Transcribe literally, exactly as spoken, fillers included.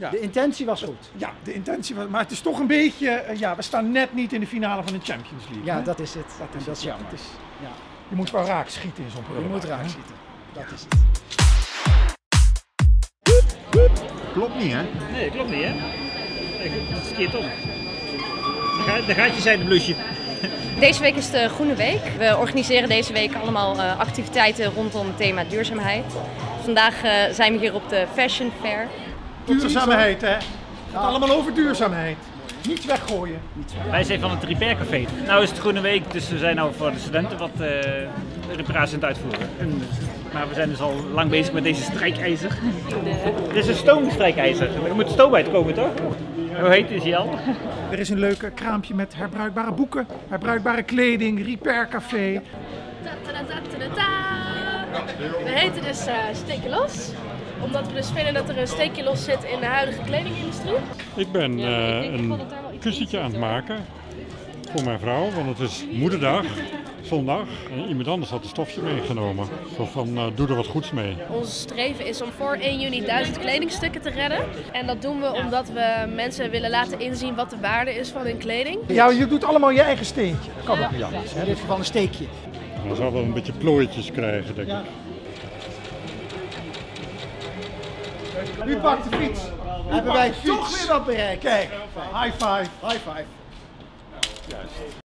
Ja. De intentie was goed. Ja, de intentie was, maar het is toch een beetje, uh, ja, we staan net niet in de finale van de Champions League. Ja, hè? Dat is het. Dat is, dat is jammer. Het is, ja. Je moet wel raak schieten in zo'n programma. Je moet raak schieten, dat is het. Klopt niet, hè? Nee, klopt niet, hè? Dat is verkeerd om. De gaatjes zijn de blusje. Deze week is de Groene Week. We organiseren deze week allemaal activiteiten rondom het thema duurzaamheid. Vandaag zijn we hier op de Fashion Fair. Duurzaamheid, hè? Het gaat allemaal over duurzaamheid. Niets weggooien. Wij zijn van het Repair Café. Nou is het Groene Week, dus we zijn nou voor de studenten wat uh, reparaties aan het uitvoeren. En, maar we zijn dus al lang bezig met deze strijkijzer. Dit is een stoomstrijkijzer. Er moet stoom uitkomen, toch? Hoe heet is die al? Er is een leuk kraampje met herbruikbare boeken, herbruikbare kleding, Repair Café. We heten dus uh, Steekje Los. Omdat we dus vinden dat er een steekje los zit in de huidige kledingindustrie. Ik ben uh, een kussentje aan het maken voor mijn vrouw, want het is moederdag, zondag. En iemand anders had een stofje meegenomen. Zo van, uh, doe er wat goeds mee. Ons streven is om voor één juni duizend kledingstukken te redden. En dat doen we omdat we mensen willen laten inzien wat de waarde is van hun kleding. Ja, je doet allemaal je eigen steentje. Dat kan ook niet anders. In dit geval een steekje. Dan zal wel een beetje plooitjes krijgen, denk ik. Ja. Nu pakt de fiets. Hebben wij toch weer wat bereikt. Kijk, high five. High five.